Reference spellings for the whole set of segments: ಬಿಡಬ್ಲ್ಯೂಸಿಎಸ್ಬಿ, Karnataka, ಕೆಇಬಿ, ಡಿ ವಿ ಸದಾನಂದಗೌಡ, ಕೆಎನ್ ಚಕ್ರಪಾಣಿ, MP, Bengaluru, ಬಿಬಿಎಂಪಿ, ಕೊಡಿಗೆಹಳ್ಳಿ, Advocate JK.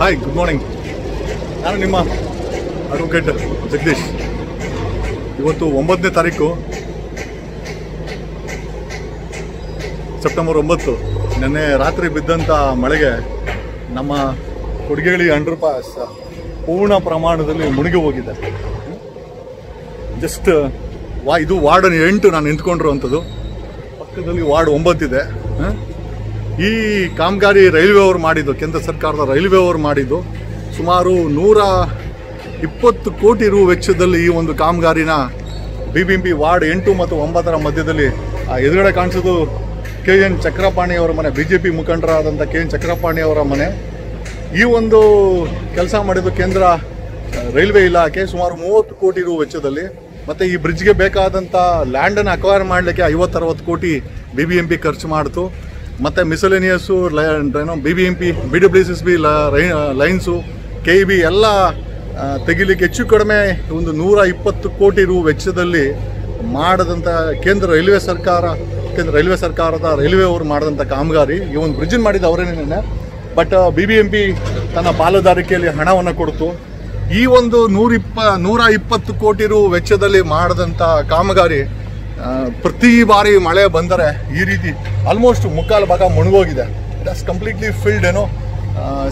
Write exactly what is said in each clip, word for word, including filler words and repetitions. Hi good morning नानु निम्म advocate Jagdish इवत्तु ಒಂಬತ್ತನೇ तारीखु ಸೆಪ್ಟೆಂಬರ್ ಒಂಬತ್ತು ನೆನ್ನೆ ರಾತ್ರಿ ಬಿದ್ದಂತ ಮಳೆಗೆ ನಮ್ಮ ಕೊಡಿಗೆಹಳ್ಳಿ ಅಂಡರ್ ಪಾಸ್ ಪೂರ್ಣ ಪ್ರಮಾಣದಲ್ಲಿ ಮುಳುಗಿ ಹೋಗಿದೆ ಜಸ್ಟ್ ವಾ ಇದು ವಾರ್ಡ್ ಎಂಟು ನಾನು ನಿಂತುಕೊಂಡಿರುವಂತದ್ದು ಪಕ್ಕದಲ್ಲಿ ವಾರ್ಡ್ ಒಂಬತ್ತು ಇದೆ ಈ ಕಾಮಗಾರಿ ರೈಲ್ವೆ ಅವರು ಮಾಡಿದ್ದು ಕೇಂದ್ರ ಸರ್ಕಾರದ ರೈಲ್ವೆ ಅವರು ಮಾಡಿದ್ದು ಸುಮಾರು ನೂರ ಇಪ್ಪತ್ತು ಕೋಟಿ ರು ವೆಚ್ಚದಲ್ಲಿ ಈ ಒಂದು ಕಾಮಗಾರಿನ ಬಿಬಿಎಂಪಿ ವಾರ್ಡ್ ಎಂಟು ಮತ್ತು ಒಂಬತ್ತು ರ ಮಧ್ಯದಲ್ಲಿ ಎದುರುಗಡೆ ಕಾಣಿಸೋದು ಕೆಎನ್ ಚಕ್ರಪಾಣಿ ಅವರ ಮನೆ ಬಿಜೆಪಿ ಮುಖಂಡರಾದಂತ ಕೆಎನ್ ಚಕ್ರಪಾಣಿ ಅವರ ಮನೆ ಈ ಒಂದು ಕೆಲಸ ಮಾಡಿದ್ದು ಕೇಂದ್ರ ರೈಲ್ವೆ ಇಲಾಖೆ ಸುಮಾರು ಮೂವತ್ತು ಕೋಟಿ ರು ವೆಚ್ಚದಲ್ಲಿ ಮತ್ತೆ ಈ ಬ್ರಿಡ್ಜ್ ಗೆ ಬೇಕಾದಂತ ಲ್ಯಾಂಡ್ ಅನ್ನು ಅಕ್ವೈರ್ ಮಾಡಲಿಕ್ಕೆ ಐವತ್ತು ಅರವತ್ತು ಕೋಟಿ ಬಿಬಿಎಂಪಿ ಖರ್ಚು ಮಾಡ್ತು ಮತ್ತೆ ಮಿಸಲೇನಿಯಸ್ ಏನೋ ಬಿಬಿಎಂಪಿ ಬಿಡಬ್ಲ್ಯೂಸಿಎಸ್ಬಿ ಲೈನ್ಸ್ ಕೆಇಬಿ ಎಲ್ಲ ತೆಗಿಲಿಕ್ಕೆ ಹೆಚ್ಚು ಕಡಿಮೆ ಒಂದು ನೂರ ಇಪ್ಪತ್ತು ಕೋಟಿ ರು ವೆಚ್ಚದಲ್ಲಿ ಮಾಡಿದಂತ ಕೇಂದ್ರ ರೈಲ್ವೆ ಸರ್ಕಾರ ಕೇಂದ್ರ ರೈಲ್ವೆ ಸರ್ಕಾರದ ರೈಲ್ವೆ ಅವರು ಮಾಡಿದಂತ ಕಾಮಗಾರಿ ಈ ಒಂದು ಬ್ರಿಡ್ಜ್ ಮಾಡಿದ ಅವರೇನೇ ಬಟ್ ಬಿಬಿಎಂಪಿ ತನ್ನ ಪಾಲುದಾರಿಕೆಯಲ್ಲಿ ಹಣವನ್ನು ಕೊಡ್ತು ಈ ಒಂದು ನೂರ ಇಪ್ಪತ್ತು ಕೋಟಿ ರು ವೆಚ್ಚದಲ್ಲಿ ಮಾಡಿದಂತ ಕಾಮಗಾರಿ ಪ್ರತಿ ಬಾರಿ ಮಳೆ ಬಂದರೆ ಈ ರೀತಿ ಆಲ್ಮೋಸ್ಟ್ ಮುಕ್ಕಾಲು ಭಾಗ ಮುಳುಗೋಗಿದೆ ಇಟ್ ಆಸ್ ಕಂಪ್ಲೀಟ್ಲಿ ಫಿಲ್ಡ್ ಏನೋ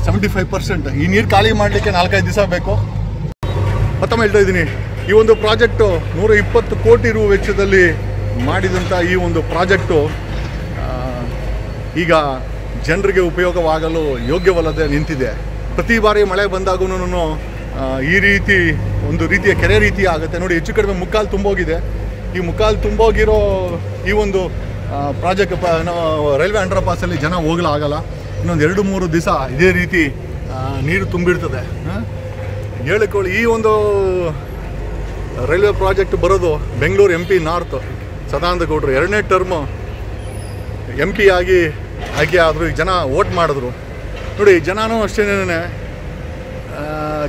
ಸೆವೆಂಟಿ ಫೈವ್ ಪರ್ಸೆಂಟ್ ಈ ನೀರು ಖಾಲಿ ಮಾಡಲಿಕ್ಕೆ ನಾಲ್ಕೈದು ದಿವಸ ಬೇಕು ಮತ್ತೊಮ್ಮೆ ಹೇಳ್ತಾ ಇದ್ದೀನಿ ಈ ಒಂದು ಪ್ರಾಜೆಕ್ಟು ನೂರ ಇಪ್ಪತ್ತು ಕೋಟಿ ರು ವೆಚ್ಚದಲ್ಲಿ ಮಾಡಿದಂಥ ಈ ಒಂದು ಪ್ರಾಜೆಕ್ಟು ಈಗ ಜನರಿಗೆ ಉಪಯೋಗವಾಗಲು ಯೋಗ್ಯವಲ್ಲದೆ ನಿಂತಿದೆ ಪ್ರತಿ ಬಾರಿ ಮಳೆ ಬಂದಾಗೂ ಈ ರೀತಿ ಒಂದು ರೀತಿಯ ಕೆರೆ ರೀತಿ ಆಗುತ್ತೆ ನೋಡಿ ಹೆಚ್ಚು ಕಡಿಮೆ ಮುಕ್ಕಾಲು ತುಂಬೋಗಿದೆ ಈ ಮುಕ್ಕಾಲು ತುಂಬೋಗಿರೋ ಈ ಒಂದು ಪ್ರಾಜೆಕ್ಟ್ ರೈಲ್ವೆ ಅಂಡರ್ ಪಾಸಲ್ಲಿ ಜನ ಹೋಗಲಾಗಲ್ಲ ಇನ್ನೊಂದು ಎರಡು ಮೂರು ದಿವಸ ಇದೇ ರೀತಿ ನೀರು ತುಂಬಿರ್ತದೆ ಹೇಳಿಕೊಳ್ಳಿ ಈ ಒಂದು ರೈಲ್ವೆ ಪ್ರಾಜೆಕ್ಟ್ ಬರೋದು ಬೆಂಗಳೂರು ಎಂ ಪಿ ನಾರ್ತ್ ಸದಾನಂದಗೌಡರು ಎರಡನೇ ಟರ್ಮು ಎಂ ಪಿ ಆಗಿ ಆಯ್ಕೆ ಆದರು ಈಗ ಜನ ವೋಟ್ ಮಾಡಿದ್ರು ನೋಡಿ ಜನನೂ ಅಷ್ಟೇನೇ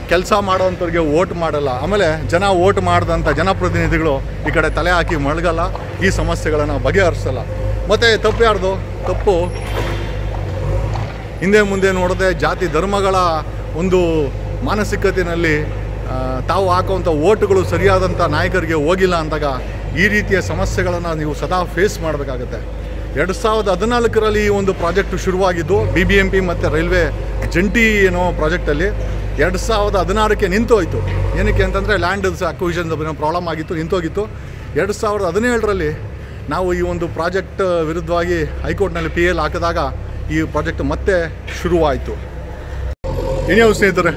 ಕೆಲಸ ಮಾಡೋವಂಥವ್ರಿಗೆ ಓಟ್ ಮಾಡಲ್ಲ ಆಮೇಲೆ ಜನ ಓಟ್ ಮಾಡಿದಂಥ ಜನಪ್ರತಿನಿಧಿಗಳು ಈ ಕಡೆ ತಲೆ ಹಾಕಿ ಮಳಗಲ್ಲ ಈ ಸಮಸ್ಯೆಗಳನ್ನು ಬಗೆಹರಿಸಲ್ಲ ಮತ್ತು ತಪ್ಪು ಯಾರ್ದು ತಪ್ಪು ಹಿಂದೆ ಮುಂದೆ ನೋಡದೆ ಜಾತಿ ಧರ್ಮಗಳ ಒಂದು ಮಾನಸಿಕತೆಯಲ್ಲಿ ತಾವು ಹಾಕುವಂಥ ಓಟ್ಗಳು ಸರಿಯಾದಂಥ ನಾಯಕರಿಗೆ ಹೋಗಿಲ್ಲ ಅಂದಾಗ ಈ ರೀತಿಯ ಸಮಸ್ಯೆಗಳನ್ನು ನೀವು ಸದಾ ಫೇಸ್ ಮಾಡಬೇಕಾಗತ್ತೆ ಎರಡು ಸಾವಿರದ ಹದಿನಾಲ್ಕರಲ್ಲಿ ಈ ಒಂದು ಪ್ರಾಜೆಕ್ಟ್ ಶುರುವಾಗಿದ್ದು ಬಿ ಬಿ ಎಂ ಪಿ ಮತ್ತು ರೈಲ್ವೆ ಜಂಟಿ ಏನೋ ಪ್ರಾಜೆಕ್ಟಲ್ಲಿ ಎರಡು ಸಾವಿರದ ಹದಿನಾರಕ್ಕೆ ನಿಂತೋಯ್ತು ಏನಕ್ಕೆ ಅಂತಂದರೆ ಲ್ಯಾಂಡ್ ಅಕ್ವಿಷನ್ ಪ್ರಾಬ್ಲಮ್ ಆಗಿತ್ತು ನಿಂತೋಗಿತ್ತು ಎರಡು ಸಾವಿರದ ಹದಿನೇಳರಲ್ಲಿ ನಾವು ಈ ಒಂದು ಪ್ರಾಜೆಕ್ಟ್ ವಿರುದ್ಧವಾಗಿ ಹೈಕೋರ್ಟ್ನಲ್ಲಿ ಪಿ ಎಲ್ ಹಾಕಿದಾಗ ಈ ಪ್ರಾಜೆಕ್ಟ್ ಮತ್ತೆ ಶುರುವಾಯಿತು ಏನೇವು ಸ್ನೇಹಿತರೆ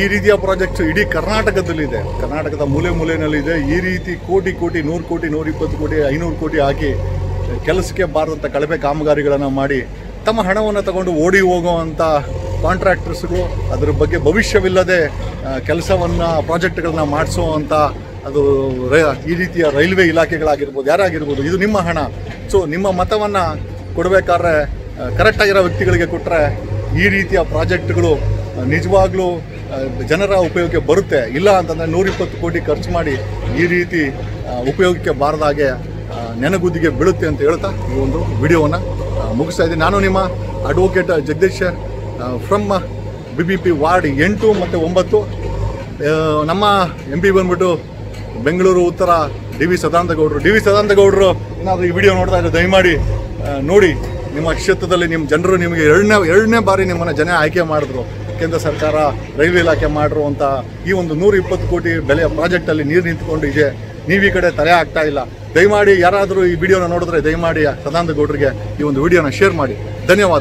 ಈ ರೀತಿಯ ಪ್ರಾಜೆಕ್ಟ್ ಇಡೀ ಕರ್ನಾಟಕದಲ್ಲಿದೆ ಕರ್ನಾಟಕದ ಮೂಲೆ ಮೂಲೆಯಲ್ಲಿದೆ ಈ ರೀತಿ ಕೋಟಿ ಕೋಟಿ ನೂರು ಕೋಟಿ ನೂರ ಇಪ್ಪತ್ತು ಕೋಟಿ ಐನೂರು ಕೋಟಿ ಹಾಕಿ ಕೆಲಸಕ್ಕೆ ಬಾರದಂಥ ಕಳಪೆ ಕಾಮಗಾರಿಗಳನ್ನು ಮಾಡಿ ತಮ್ಮ ಹಣವನ್ನು ತಗೊಂಡು ಓಡಿ ಹೋಗುವಂಥ ಕಾಂಟ್ರಾಕ್ಟರ್ಸ್ಗೂ ಅದರ ಬಗ್ಗೆ ಭವಿಷ್ಯವಿಲ್ಲದೆ ಕೆಲಸವನ್ನು ಪ್ರಾಜೆಕ್ಟ್ಗಳನ್ನ ಮಾಡಿಸೋವಂಥ ಅದು ಈ ರೀತಿಯ ರೈಲ್ವೆ ಇಲಾಖೆಗಳಾಗಿರ್ಬೋದು ಯಾರಾಗಿರ್ಬೋದು ಇದು ನಿಮ್ಮ ಹಣ ಸೊ ನಿಮ್ಮ ಮತವನ್ನು ಕೊಡಬೇಕಾದ್ರೆ ಕರೆಕ್ಟಾಗಿರೋ ವ್ಯಕ್ತಿಗಳಿಗೆ ಕೊಟ್ಟರೆ ಈ ರೀತಿಯ ಪ್ರಾಜೆಕ್ಟ್ಗಳು ನಿಜವಾಗ್ಲೂ ಜನರ ಉಪಯೋಗಕ್ಕೆ ಬರುತ್ತೆ ಇಲ್ಲ ಅಂತಂದರೆ ನೂರಿಪ್ಪತ್ತು ಕೋಟಿ ಖರ್ಚು ಮಾಡಿ ಈ ರೀತಿ ಉಪಯೋಗಕ್ಕೆ ಬಾರದಾಗೆ ನೆನಗುದಿಗೆ ಬೀಳುತ್ತೆ ಅಂತ ಹೇಳ್ತಾ ಈ ಒಂದು ವಿಡಿಯೋವನ್ನು ಮುಗಿಸ್ತಾ ಇದ್ದೀನಿ ನಾನು ನಿಮ್ಮ advocate Jagadish from B B P ward ಎಂಟು ಮತ್ತು ಒಂಬತ್ತು ನಮ್ಮ ಎಂ ಪಿ ಬಂದ್ಬಿಟ್ಟು ಬೆಂಗಳೂರು ಉತ್ತರ ಡಿ ವಿ ಸದಾನಂದಗೌಡರು ಡಿ ವಿ ಸದಾನಂದಗೌಡರು ಏನಾದರೂ ಈ ವಿಡಿಯೋ ನೋಡ್ತಾ ಇದ್ದರೆ ದಯಮಾಡಿ ನೋಡಿ ನಿಮ್ಮ ಕ್ಷೇತ್ರದಲ್ಲಿ ನಿಮ್ಮ ಜನರು ನಿಮಗೆ ಎರಡನೇ ಎರಡನೇ ಬಾರಿ ನಿಮ್ಮನ್ನು ಜನ ಆಯ್ಕೆ ಮಾಡಿದ್ರು ಕೇಂದ್ರ ಸರ್ಕಾರ ರೈಲ್ವೆ ಇಲಾಖೆ ಮಾಡಿರುವಂಥ ಈ ಒಂದು ನೂರ ಇಪ್ಪತ್ತು ಕೋಟಿ ಬೆಲೆಯ ಪ್ರಾಜೆಕ್ಟಲ್ಲಿ ನೀರು ನಿಂತ್ಕೊಂಡು ಇದೆ ನೀವು ಈ ಕಡೆ ತಲೆ ಆಗ್ತಾ ಇಲ್ಲ ದಯಮಾಡಿ ಯಾರಾದರೂ ಈ ವಿಡಿಯೋನ ನೋಡಿದ್ರೆ ದಯಮಾಡಿ ಸದಾನಂದಗೌಡರಿಗೆ ಈ ಒಂದು ವಿಡಿಯೋನ ಶೇರ್ ಮಾಡಿ ಧನ್ಯವಾದ.